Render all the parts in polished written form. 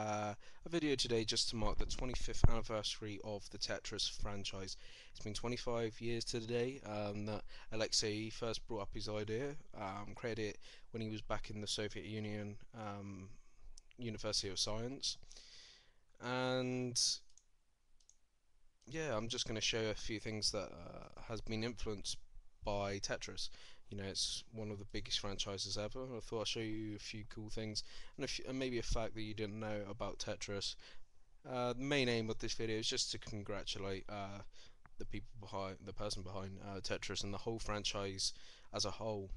a video today just to mark the 25th anniversary of the Tetris franchise. It's been 25 years to the day that Alexei first brought up his idea, created it when he was back in the Soviet Union University of Science. And yeah, I'm just going to show a few things that has been influenced by Tetris. You know, it's one of the biggest franchises ever. I thought I'd show you a few cool things and, maybe a fact that you didn't know about Tetris. The main aim of this video is just to congratulate the person behind Tetris and the whole franchise as a whole.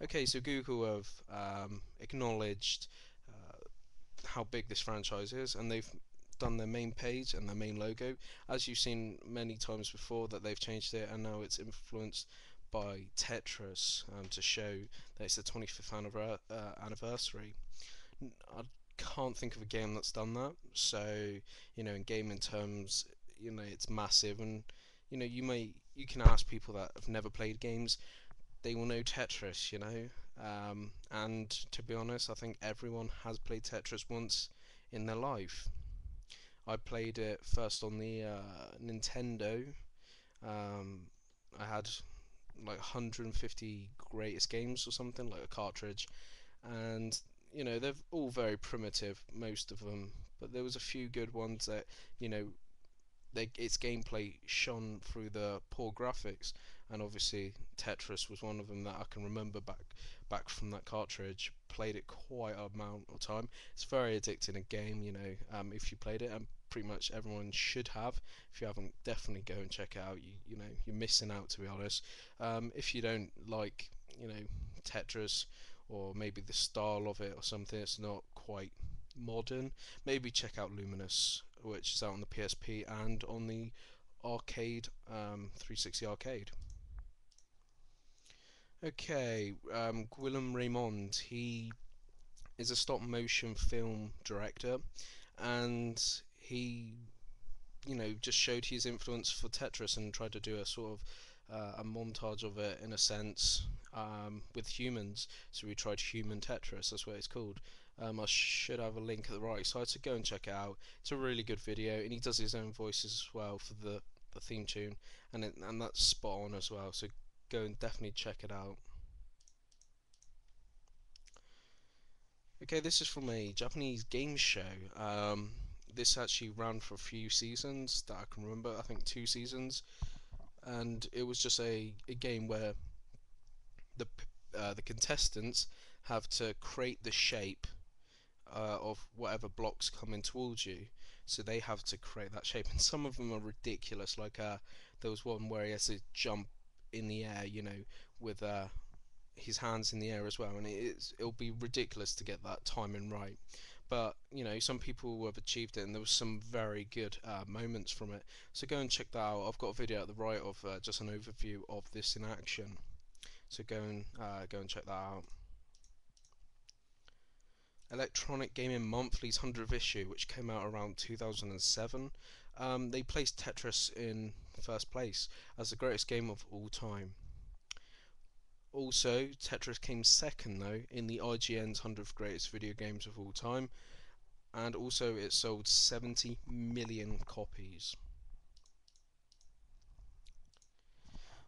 Okay, so Google have acknowledged how big this franchise is, and they've done their main page and their main logo. As you've seen many times before, that they've changed it, and now it's influenced by Tetris to show that it's the 25th anniversary. I can't think of a game that's done that, so you know, in gaming terms, you know, it's massive. And you know, you can ask people that have never played games, they will know Tetris, you know. And to be honest, I think everyone has played Tetris once in their life. I played it first on the Nintendo. I had like 150 greatest games or something, like a cartridge, and you know, they're all very primitive, most of them, but there was a few good ones that, you know, its gameplay shone through the poor graphics, and obviously Tetris was one of them that I can remember back from that cartridge. Played it quite an amount of time. It's very addicting, a game, you know. If you played it, and pretty much everyone should have. If you haven't, definitely go and check it out. You know, you're missing out, to be honest. If you don't like, you know, Tetris, or maybe the style of it or something, it's not quite modern, maybe check out Luminous, which is out on the PSP and on the arcade, 360 arcade. Okay, Gwillem Raymond, he is a stop motion film director, and he, you know, just showed his influence for Tetris and tried to do a sort of a montage of it, in a sense, with humans. So we tried Human Tetris, that's what it's called. I should have a link at the right side, so go and check it out. It's a really good video, and he does his own voices as well for the theme tune, and that's spot on as well, so go and definitely check it out. Okay, this is from a Japanese game show. This actually ran for a few seasons that I can remember, I think 2 seasons, and it was just a game where the contestants have to create the shape of whatever blocks coming towards you, so they have to create that shape. And some of them are ridiculous, like there was one where he has to jump in the air, you know, with his hands in the air as well, and it'll be ridiculous to get that timing right. But you know, some people have achieved it, and there was some very good moments from it, so go and check that out. I've got a video at the right of just an overview of this in action, so go and check that out. Electronic Gaming Monthly's 100th issue, which came out around 2007, they placed Tetris in first place as the greatest game of all time. Also, Tetris came second though in the IGN's 100 greatest video games of all time, and also it sold 70 million copies.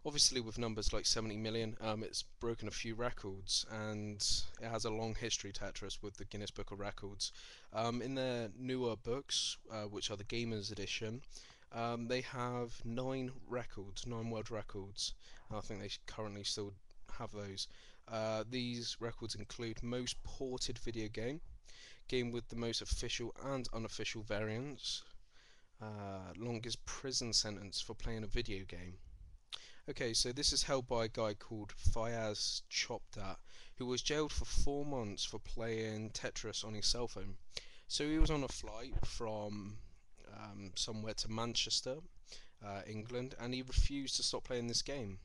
Obviously, with numbers like 70 million, it's broken a few records, and it has a long history, Tetris, with the Guinness Book of Records. In their newer books, which are the Gamers Edition, they have 9 world records, and I think they currently still have those. These records include most ported video game, game with the most official and unofficial variants, longest prison sentence for playing a video game. Okay, so this is held by a guy called Fiaz Chopdat, who was jailed for 4 months for playing Tetris on his cell phone. So he was on a flight from somewhere to Manchester, England, and he refused to stop playing this game.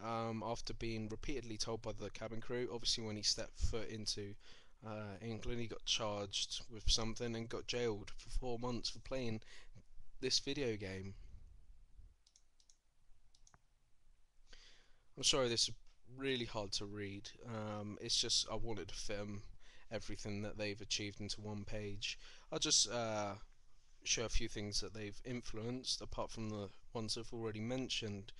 After being repeatedly told by the cabin crew, obviously when he stepped foot into England, he got charged with something and got jailed for 4 months for playing this video game. I'm sorry, this is really hard to read. It's just I wanted to film everything that they've achieved into one page. I'll just show a few things that they've influenced, apart from the ones I've already mentioned.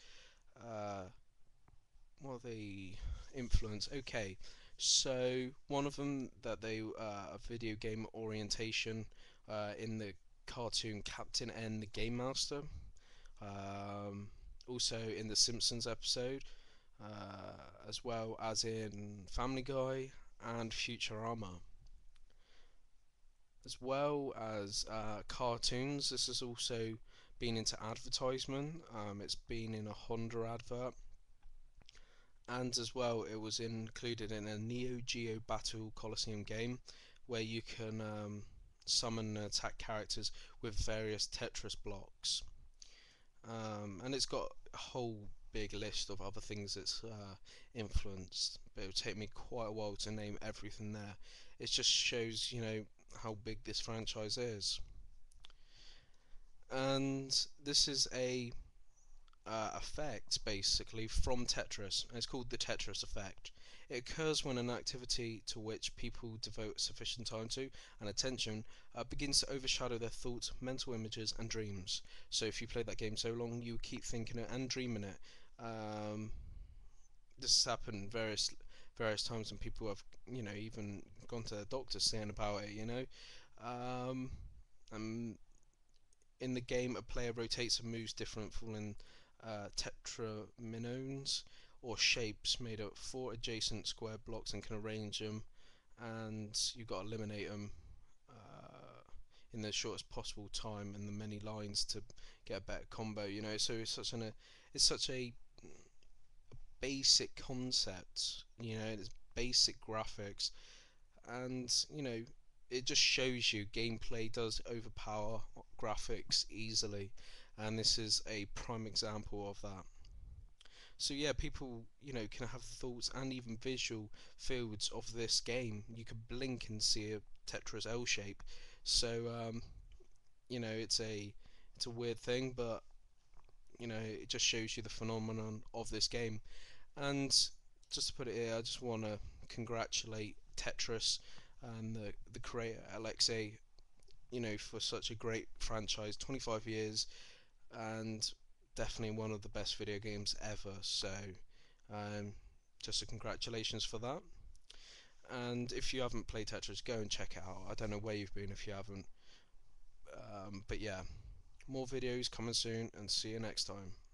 What are they influenced? Okay, so one of them that they a video game orientation in the cartoon Captain N the Game Master. Also in the Simpsons episode, as well as in Family Guy and Futurama, as well as cartoons. This has also been into advertisement. It's been in a Honda advert, and as well it was included in a Neo Geo Battle Coliseum game, where you can summon and attack characters with various Tetris blocks. And it's got a whole big list of other things it's influenced, but it would take me quite a while to name everything there. It just shows, you know, how big this franchise is. And this is a effect basically from Tetris, and it's called the Tetris effect. It occurs when an activity to which people devote sufficient time to and attention begins to overshadow their thoughts, mental images and dreams. So if you play that game so long, you keep thinking it and dreaming it. This has happened various times, and people have, you know, even gone to their doctor saying about it, you know. And in the game, a player rotates and moves different falling Tetrominoes, or shapes made up of 4 adjacent square blocks, and can arrange them, and you've got to eliminate them in the shortest possible time and the many lines to get a better combo, you know. So it's such a basic concept, you know, it's basic graphics, and you know, it just shows you gameplay does overpower graphics easily, and this is a prime example of that. So yeah, people, you know, can have thoughts and even visual fields of this game. You can blink and see a Tetris L shape. So you know, it's a weird thing, but you know, it just shows you the phenomenon of this game. And just to put it here, I just want to congratulate Tetris and the creator Alexei, you know, for such a great franchise, 25 years, and definitely one of the best video games ever. So just a congratulations for that. And if you haven't played Tetris, go and check it out. I don't know where you've been if you haven't, but yeah, more videos coming soon, and see you next time.